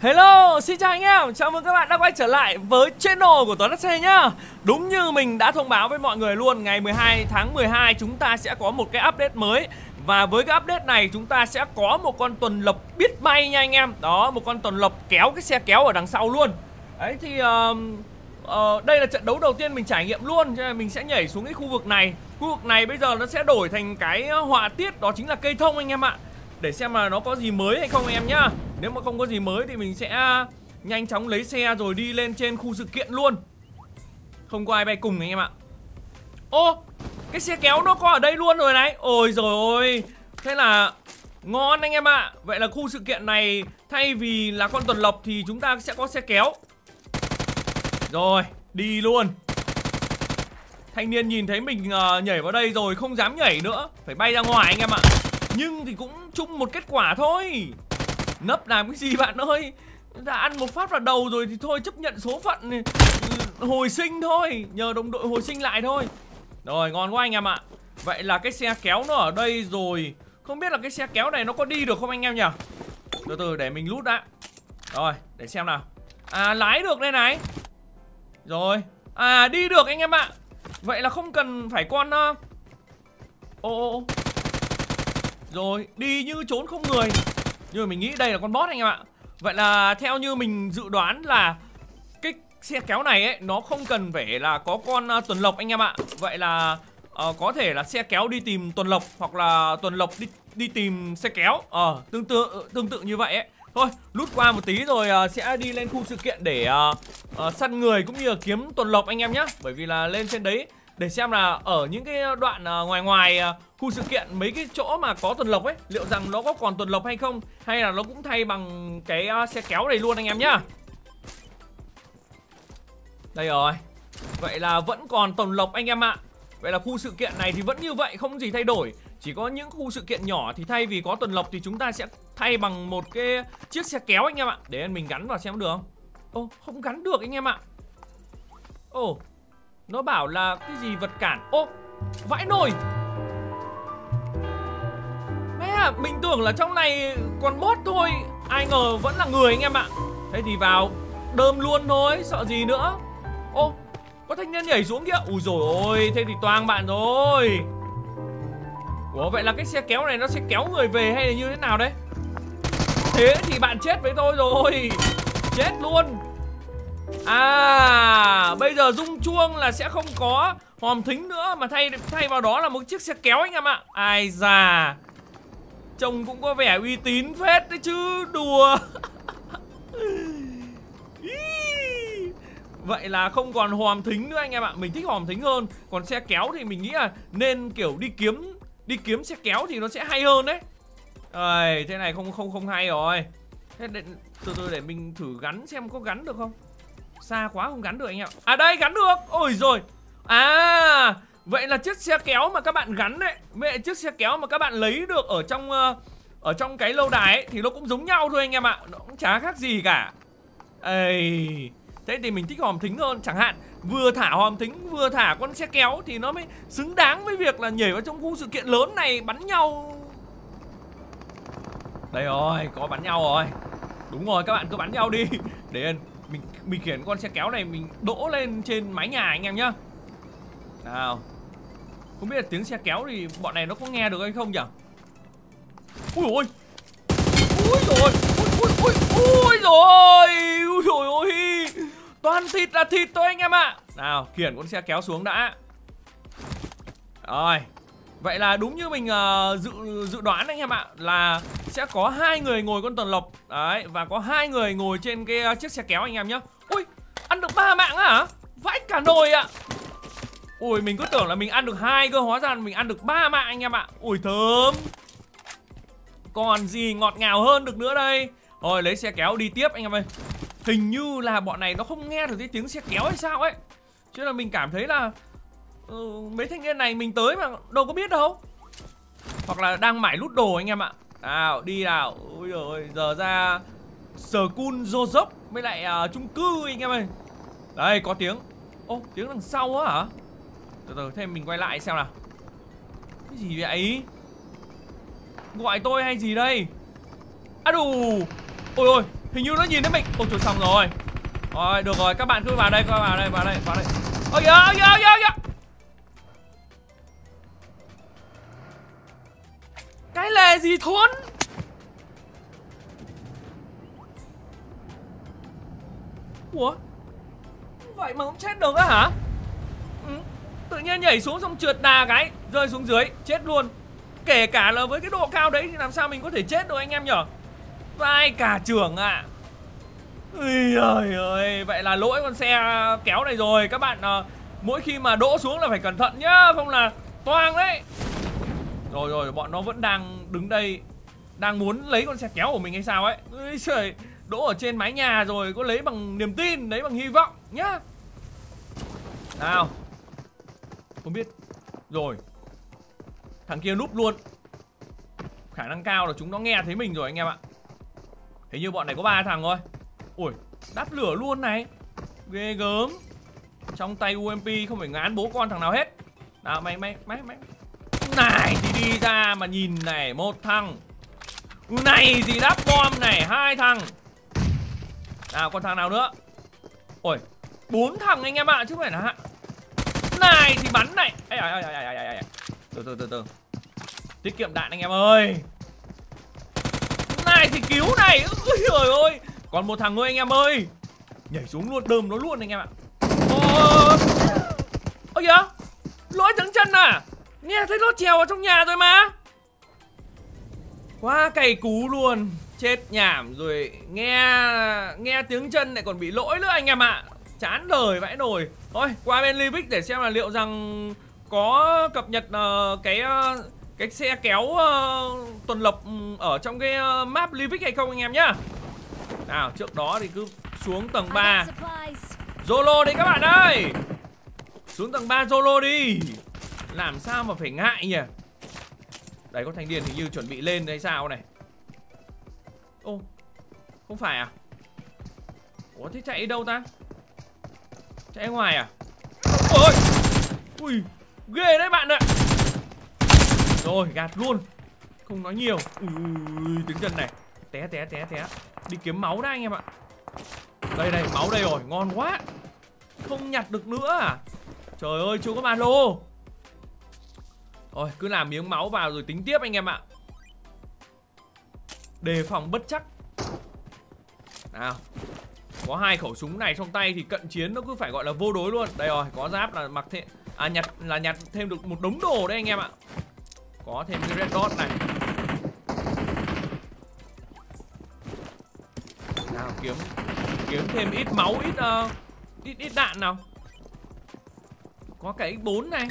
Hello, xin chào anh em, chào mừng các bạn đã quay trở lại với channel của TuấnHC nhá. Đúng như mình đã thông báo với mọi người luôn, ngày 12 tháng 12 chúng ta sẽ có một cái update mới. Và với cái update này chúng ta sẽ có một con tuần lộc biết bay nha anh em. Đó, một con tuần lộc kéo cái xe kéo ở đằng sau luôn. Đấy thì đây là trận đấu đầu tiên mình trải nghiệm luôn, cho nên mình sẽ nhảy xuống cái khu vực này. Khu vực này bây giờ nó sẽ đổi thành cái họa tiết, đó chính là cây thông anh em ạ. Để xem là nó có gì mới hay không em nhá. Nếu mà không có gì mới thì mình sẽ nhanh chóng lấy xe rồi đi lên trên khu sự kiện luôn. Không có ai bay cùng anh em ạ. Ô, cái xe kéo nó có ở đây luôn rồi này. Ôi giời ơi, thế là ngon anh em ạ. Vậy là khu sự kiện này thay vì là con tuần lộc thì chúng ta sẽ có xe kéo. Rồi, đi luôn. Thanh niên nhìn thấy mình nhảy vào đây rồi không dám nhảy nữa, phải bay ra ngoài anh em ạ. Nhưng thì cũng chung một kết quả thôi. Nấp làm cái gì bạn ơi. Đã ăn một phát vào đầu rồi thì thôi, chấp nhận số phận này. Hồi sinh thôi, nhờ đồng đội hồi sinh lại thôi. Rồi, ngon quá anh em ạ. Vậy là cái xe kéo nó ở đây rồi. Không biết là cái xe kéo này nó có đi được không anh em nhỉ. Từ từ để mình lút đã. Rồi, để xem nào. À, lái được đây này. Rồi, à đi được anh em ạ. Vậy là không cần phải con ô. Rồi, đi như trốn không người. Nhưng mà mình nghĩ đây là con boss anh em ạ. Vậy là theo như mình dự đoán là cái xe kéo này ấy, nó không cần phải là có con tuần lộc anh em ạ. Vậy là có thể là xe kéo đi tìm tuần lộc, hoặc là tuần lộc đi tìm xe kéo. Tương tự như vậy ấy. Thôi, lút qua một tí rồi sẽ đi lên khu sự kiện để săn người cũng như là kiếm tuần lộc anh em nhé. Bởi vì là lên trên đấy để xem là ở những cái đoạn ngoài khu sự kiện, mấy cái chỗ mà có tuần lộc ấy, liệu rằng nó có còn tuần lộc hay không, hay là nó cũng thay bằng cái xe kéo này luôn anh em nhá. Đây rồi. Vậy là vẫn còn tuần lộc anh em ạ. Vậy là khu sự kiện này thì vẫn như vậy, không gì thay đổi. Chỉ có những khu sự kiện nhỏ thì thay vì có tuần lộc thì chúng ta sẽ thay bằng một cái chiếc xe kéo anh em ạ. Để mình gắn vào xem được không. Ô, không gắn được anh em ạ. Ô, nó bảo là cái gì vật cản. Ô, vãi nồi. Mẹ à, mình tưởng là trong này còn boss thôi, ai ngờ vẫn là người anh em ạ. Thế thì vào đơm luôn thôi, sợ gì nữa. Ô, có thanh niên nhảy xuống kìa. Ui dồi ôi, thế thì toang bạn rồi. Ủa, vậy là cái xe kéo này nó sẽ kéo người về hay là như thế nào đấy. Thế thì bạn chết với tôi rồi. Chết luôn. À, bây giờ rung chuông là sẽ không có hòm thính nữa, mà thay vào đó là một chiếc xe kéo anh em ạ. Ai già, trông cũng có vẻ uy tín phết đấy chứ, đùa. Vậy là không còn hòm thính nữa anh em ạ. Mình thích hòm thính hơn. Còn xe kéo thì mình nghĩ là nên kiểu đi kiếm xe kéo thì nó sẽ hay hơn đấy. Ây, thế này không hay rồi. Thế từ từ để mình thử gắn xem có gắn được không. Xa quá không gắn được anh em. À đây, gắn được. Ôi rồi. À, vậy là chiếc xe kéo mà các bạn gắn đấy, mẹ, chiếc xe kéo mà các bạn lấy được ở trong cái lâu đài ấy, thì nó cũng giống nhau thôi anh em ạ. Nó cũng chả khác gì cả. Ây, thế thì mình thích hòm thính hơn chẳng hạn. Vừa thả hòm thính vừa thả con xe kéo thì nó mới xứng đáng với việc là nhảy vào trong khu sự kiện lớn này bắn nhau. Đây rồi, có bắn nhau rồi. Đúng rồi, các bạn cứ bắn nhau đi. Để mình khiển con xe kéo này, mình đỗ lên trên mái nhà anh em nhá. Nào, không biết là tiếng xe kéo thì bọn này nó có nghe được hay không nhỉ. Ui ôi, ui rồi, ui rồi, ui rồi, ôi toàn thịt là thịt thôi anh em ạ. Nào, khiển con xe kéo xuống đã. Rồi, vậy là đúng như mình dự đoán anh em ạ, là sẽ có 2 người ngồi con tuần lộc đấy, và có 2 người ngồi trên cái chiếc xe kéo anh em nhá. Ui, ăn được 3 mạng á hả? Vãi cả nồi ạ. Ui, mình cứ tưởng là mình ăn được 2 cơ, hóa ra mình ăn được 3 mạng anh em ạ. Ui thơm. Còn gì ngọt ngào hơn được nữa đây. Rồi, lấy xe kéo đi tiếp anh em ơi. Hình như là bọn này nó không nghe được cái tiếng xe kéo hay sao ấy. Chứ là mình cảm thấy là mấy thanh niên này mình tới mà đâu có biết đâu. Hoặc là đang mải lút đồ anh em ạ. Nào, đi nào. Ôi giời ơi, giờ ra School Joseph với lại chung cư anh em ơi. Đây, có tiếng. Ô, tiếng đằng sau á hả? Từ từ, thêm mình quay lại xem nào. Cái gì vậy? Gọi tôi hay gì đây? À đù. Ôi ôi, Hình như nó nhìn thấy mình. Ôi trời, xong rồi. Rồi, được rồi, các bạn cứ vào đây, vào đây. Ôi giời, ôi giời. Cái lề gì thốn. Ủa? Vậy mà không chết được á hả? Ừ. Tự nhiên nhảy xuống xong trượt đà cái, rơi xuống dưới, chết luôn. Kể cả là với cái độ cao đấy thì làm sao mình có thể chết được anh em nhở? Vai cả trưởng ạ. Ui giời ơi, vậy là lỗi con xe kéo này rồi. Các bạn mỗi khi mà đỗ xuống là phải cẩn thận nhá, không là toang đấy. Rồi rồi, bọn nó vẫn đang đứng đây, đang muốn lấy con xe kéo của mình hay sao ấy. Ui trời, đỗ ở trên mái nhà rồi, có lấy bằng niềm tin, lấy bằng hy vọng nhá. Nào, không biết. Rồi, thằng kia núp luôn. Khả năng cao là chúng nó nghe thấy mình rồi anh em ạ. Hình như bọn này có 3 thằng thôi. Ui, đáp lửa luôn này. Ghê gớm. Trong tay UMP không phải ngán bố con thằng nào hết. Nào, mày. Này thì đi ra mà nhìn này, một thằng. Này thì đáp bom này, 2 thằng. Nào, còn thằng nào nữa? Ôi, 4 thằng anh em ạ, chứ không phải là. Này thì bắn này. Ây. Từ từ. Tiết kiệm đạn anh em ơi. Này thì cứu này. Ui trời ơi. Còn một thằng nữa anh em ơi. Nhảy xuống luôn, đơm nó luôn anh em ạ. Ôi kìa, lỗi thắng chân à. Nghe thấy nó trèo vào trong nhà rồi mà. Quá cày cú luôn. Chết nhảm rồi. Nghe tiếng chân lại còn bị lỗi nữa anh em ạ. Chán đời vãi nồi. Thôi qua bên Livik để xem là liệu rằng có cập nhật cái xe kéo tuần lộc ở trong cái map Livik hay không anh em nhá. Nào, trước đó thì cứ xuống tầng 3 Zolo đi các bạn ơi. Xuống tầng 3 Zolo đi. Làm sao mà phải ngại nhỉ. Đấy, con Thanh Điền hình như chuẩn bị lên hay sao này. Ô, không phải à. Ủa thế chạy đâu ta? Chạy ngoài à? Ôi, ui, ghê đấy bạn ạ. Rồi, gạt luôn. Không nói nhiều. Ui, tiếng chân này. Té. Đi kiếm máu đã anh em ạ. Đây, máu đây rồi, ngon quá. Không nhặt được nữa à. Trời ơi, chưa có ba lô. Rồi, cứ làm miếng máu vào rồi tính tiếp anh em ạ. Đề phòng bất chắc. Nào, có 2 khẩu súng này trong tay thì cận chiến nó cứ phải gọi là vô đối luôn. Đây rồi, có giáp là mặc thêm. À, nhặt thêm được một đống đồ đấy anh em ạ. Có thêm cái red dot này. Nào, kiếm thêm ít máu, ít đạn nào. Có cái X4 này.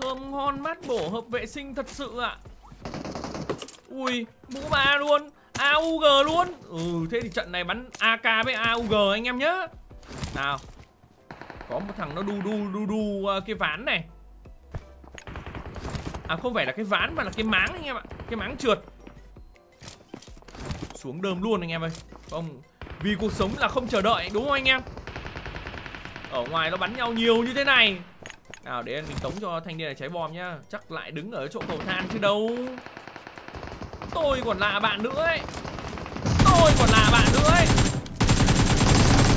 Thơm ngon mát bổ, hợp vệ sinh thật sự ạ. Ui, mũ 3 luôn, AUG luôn. Ừ, thế thì trận này bắn AK với AUG anh em nhá. Nào, có một thằng nó đu cái ván này. À, không phải là cái ván mà là cái máng anh em ạ. Cái máng trượt. Xuống đơm luôn anh em ơi. Không, vì cuộc sống là không chờ đợi, đúng không anh em? Ở ngoài nó bắn nhau nhiều như thế này. Nào, để mình tống cho thanh niên này cháy bom nhá. Chắc lại đứng ở chỗ cầu than chứ đâu. Tôi còn là bạn nữa ấy.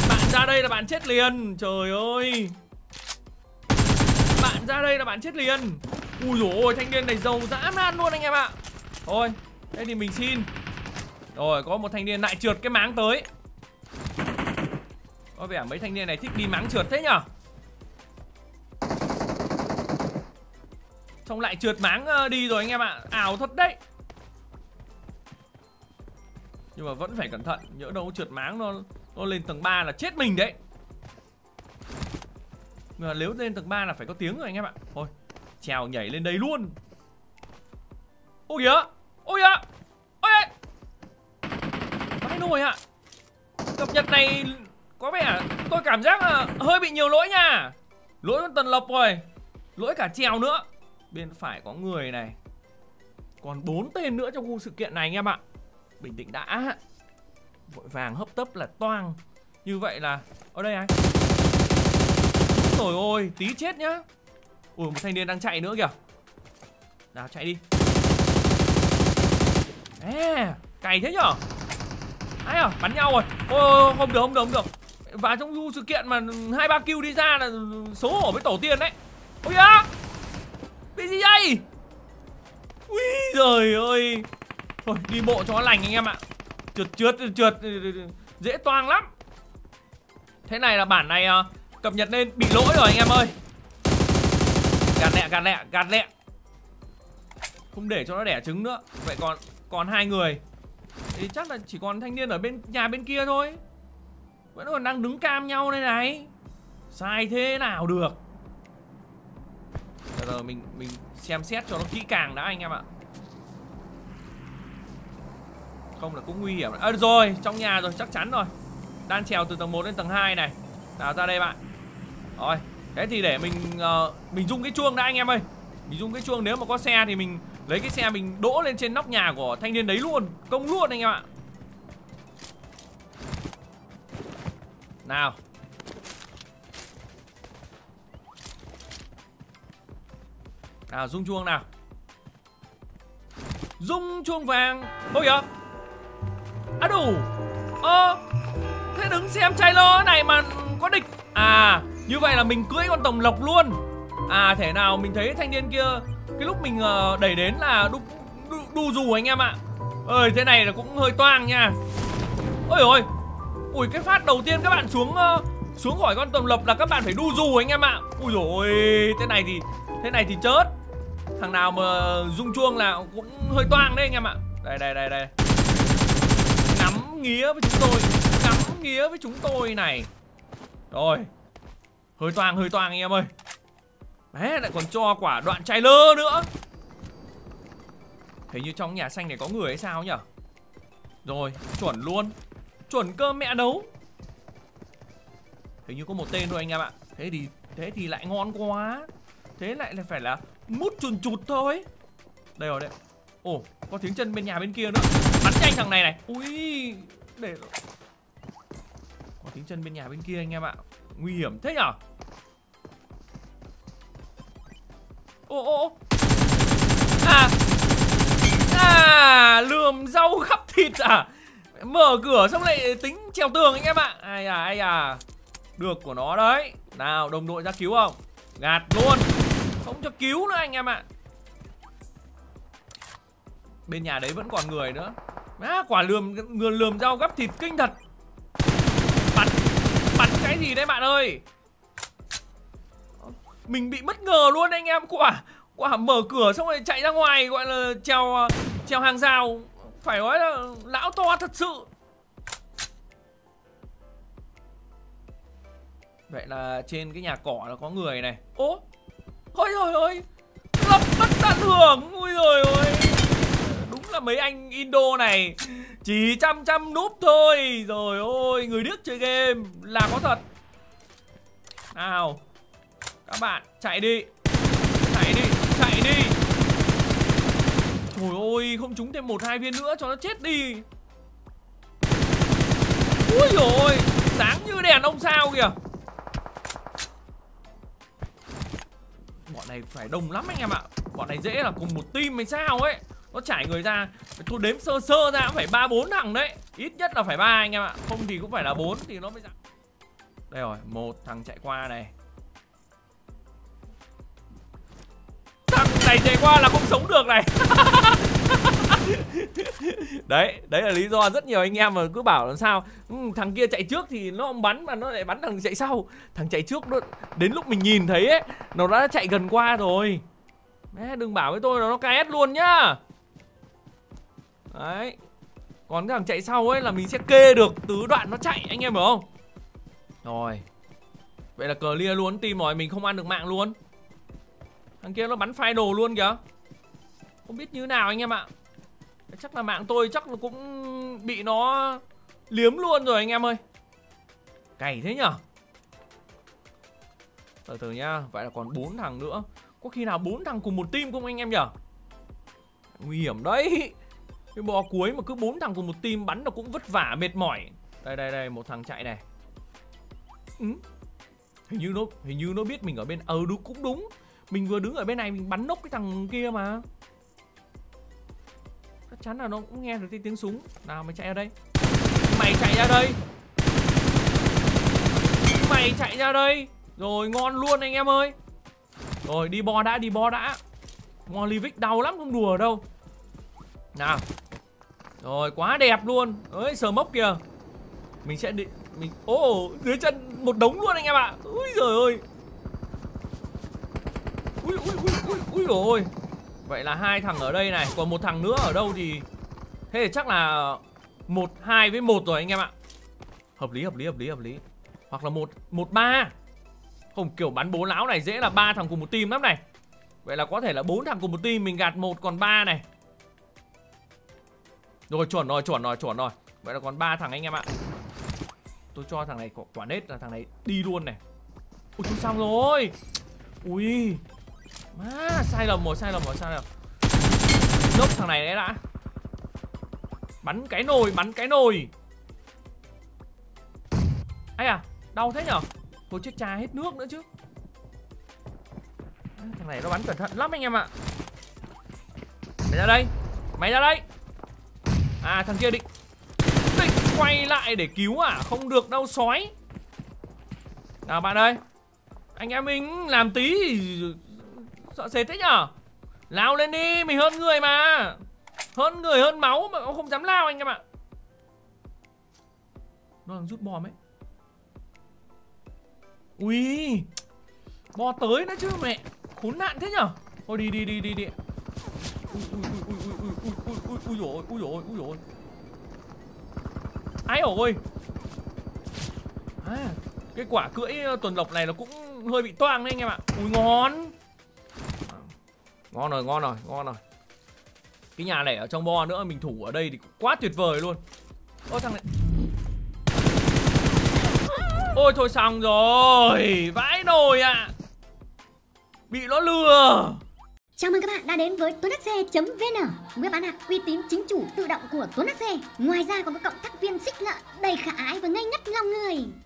Bạn ra đây là bạn chết liền. Trời ơi, bạn ra đây là bạn chết liền. Ui dồi ôi, thanh niên này giàu dã man luôn anh em ạ. Thôi, đây thì mình xin. Rồi, có một thanh niên lại trượt cái máng tới. Có vẻ mấy thanh niên này thích đi máng trượt thế nhở. Xong lại trượt máng đi rồi anh em ạ. Ảo thật đấy. Nhưng mà vẫn phải cẩn thận. Nhỡ đâu trượt máng nó lên tầng 3 là chết mình đấy. Mà nếu lên tầng 3 là phải có tiếng rồi anh em ạ. Thôi, trèo nhảy lên đây luôn. Ôi kìa. Ôi kìa. Vãi nồi ạ. Cập nhật này có vẻ tôi cảm giác là hơi bị nhiều lỗi nha. Lỗi con tuần lộc rồi, lỗi cả trèo nữa. Bên phải có người này. Còn 4 tên nữa trong khu sự kiện này anh em ạ. Bình tĩnh đã. Vội vàng hấp tấp là toang. Như vậy là ở đây ai. Trời ơi, tí chết nhá. Ủa, một thanh niên đang chạy nữa kìa. Nào, chạy đi. Cày thế nhở. Ai à, bắn nhau rồi. Ô, không được, không được, không được. Và trong du sự kiện mà 2-3 kill đi ra là xấu hổ với tổ tiên đấy. Ôi da, bị gì đây? Ui giời ơi. Thôi đi bộ cho nó lành anh em ạ. Trượt dễ toang lắm. Thế này là bản này cập nhật lên bị lỗi rồi anh em ơi. Gạt lẹ. Không để cho nó đẻ trứng nữa. Vậy còn 2 người thì chắc là chỉ còn thanh niên ở bên nhà bên kia thôi. Vẫn còn đang đứng cam nhau đây này. Sai thế nào được. Giờ mình xem xét cho nó kỹ càng đã anh em ạ. Không là cũng nguy hiểm. À, rồi, trong nhà rồi, chắc chắn rồi. Đang trèo từ tầng 1 lên tầng 2 này. Nào ra đây bạn. Rồi, thế thì để mình rung cái chuông đã anh em ơi. Mình rung cái chuông, nếu mà có xe thì mình lấy cái xe mình đỗ lên trên nóc nhà của thanh niên đấy luôn. Công luôn anh em ạ. Nào. Nào, rung chuông nào. Rung chuông vàng. Ôi kìa. À đủ. Thế đứng xem trailer này mà có địch. À, như vậy là mình cưỡi con tổng lộc luôn. À, thể nào mình thấy thanh niên kia cái lúc mình đẩy đến là đu dù anh em ạ. Ơi, thế này là cũng hơi toang nha. Ôi ôi. Ui, cái phát đầu tiên các bạn xuống khỏi con tổng lộc là các bạn phải đu dù anh em ạ. Ui dồi ôi, thế này thì chết. Thằng nào mà rung chuông là cũng hơi toang đấy anh em ạ. Đây. Ngắm nghía với chúng tôi này. Rồi. Hơi toang anh em ơi. Đấy, lại còn cho quả đoạn trailer nữa. Hình như trong nhà xanh này có người hay sao nhỉ? Rồi, chuẩn luôn. Chuẩn cơm mẹ nấu. Hình như có một tên thôi anh em ạ. Thế thì lại ngon quá. Thế lại là phải là mút chùn chụt thôi. Đây rồi đấy. Ồ, có tiếng chân bên nhà bên kia nữa. Bắn nhanh thằng này này. Ui, để có tiếng chân bên nhà bên kia anh em ạ. Nguy hiểm thế nhở. Ô. À, lườm rau khắp thịt à. Mở cửa xong lại tính trèo tường anh em ạ. Ai à. Được của nó đấy. Nào, đồng đội ra cứu không? Gạt luôn. Không cho cứu nữa anh em ạ. Bên nhà đấy vẫn còn người nữa. À, quả lườm rau gắp thịt kinh thật. Bắn cái gì đấy bạn ơi. Mình bị bất ngờ luôn anh em. Quả mở cửa xong rồi chạy ra ngoài. Gọi là trèo hàng rào. Phải nói là lão to thật sự. Vậy là trên cái nhà cỏ nó có người này. Ô, ôi trời ơi, lập bất tận hưởng. Ôi trời ơi, đúng là mấy anh Indo này chỉ chăm núp thôi. Rồi ôi, người điếc chơi game là có thật. Nào, các bạn chạy đi. Trời ơi, không trúng thêm 1-2 viên nữa cho nó chết đi. Ôi trời ơi, sáng như đèn ông sao kìa. Bọn này phải đông lắm anh em ạ. Bọn này dễ là cùng một team hay sao ấy. Nó trải người ra, tôi đếm sơ ra cũng phải 3-4 thằng đấy. Ít nhất là phải 3 anh em ạ. Không thì cũng phải là 4 thì nó mới dạng. Đây rồi, một thằng chạy qua này. Thằng này chạy qua là không sống được này. Đấy là lý do rất nhiều anh em mà cứ bảo làm sao thằng kia chạy trước thì nó không bắn mà nó lại bắn thằng chạy sau. Thằng chạy trước nó, đến lúc mình nhìn thấy ấy, nó đã chạy gần qua rồi. Đừng bảo với tôi là nó KS luôn nhá. Đấy. Còn cái thằng chạy sau ấy là mình sẽ kê được tứ đoạn nó chạy, anh em hiểu không? Rồi. Vậy là clear luôn team rồi, mình không ăn được mạng luôn. Thằng kia nó bắn final luôn kìa. Không biết như nào anh em ạ. Chắc là mạng tôi chắc là cũng bị nó liếm luôn rồi anh em ơi. Cày thế nhở. Từ nhá. Vậy là còn 4 thằng nữa. Có khi nào 4 thằng cùng một team không anh em nhở? Nguy hiểm đấy. Cái bò cuối mà cứ 4 thằng cùng một team bắn nó cũng vất vả mệt mỏi. Đây, một thằng chạy này. Hình như nó biết mình ở bên. Đúng, cũng đúng. Mình vừa đứng ở bên này mình bắn nốc cái thằng kia mà. Chắc chắn là nó cũng nghe được tiếng súng. Nào mày chạy ở đây. Mày chạy ra đây. Mày chạy ra đây. Rồi ngon luôn anh em ơi. Rồi đi bo đã, đi bo đã. Mo Livik đau lắm không đùa đâu. Nào. Rồi quá đẹp luôn. Ơi sờ mốc kìa. Mình sẽ đi mình dưới chân một đống luôn anh em ạ. Úi giời ơi. Úi úi úi úi úi rồi. Vậy là hai thằng ở đây này, còn một thằng nữa ở đâu thì thế thì chắc là 1-2 với 1 rồi anh em ạ. Hợp lý hợp lý hợp lý hợp lý. Hoặc là 1-1-3. Không kiểu bắn bố láo này dễ là 3 thằng cùng một team lắm này. Vậy là có thể là 4 thằng cùng một team mình gạt 1 còn 3 này. Rồi chuẩn rồi chuẩn rồi chuẩn rồi. Vậy là còn 3 thằng anh em ạ. Tôi cho thằng này quả nết là thằng này đi luôn này. Ui chú xong rồi. Ui. Má sai lầm rồi sao nào. Nốc thằng này đấy đã. Bắn cái nồi, bắn cái nồi. Ấy à, đau thế nhở. Tôi chết cha hết nước nữa chứ. Thằng này nó bắn cẩn thận lắm anh em ạ. Mày ra đây. Mày ra đây. À thằng kia định quay lại để cứu à. Không được đâu sói. Nào bạn ơi. Anh em mình làm tí sợ sệt thế nhở. Lao lên đi, mình hơn người mà. Hơn người hơn máu mà không dám lao anh em ạ. Nó đang rút bom ấy. Ui. Bo tới nữa chứ mẹ. Khốn nạn thế nhở. Thôi đi. Ui rồi. Ái ôi. À, cái quả cưỡi tuần lộc này nó cũng hơi bị toang đấy anh em ạ. Ui ngon. Ngon rồi. Cái nhà này ở trong bo nữa, mình thủ ở đây thì quá tuyệt vời luôn. Ôi thằng này. Ôi thôi xong rồi. Vãi nồi ạ. Bị nó lừa. Chào mừng các bạn đã đến với TuấnHC.vn, web bán hàng uy tín chính chủ tự động của TuấnHC. Ngoài ra còn có cộng tác viên xích lợi đầy khả ái và ngây ngất lòng người.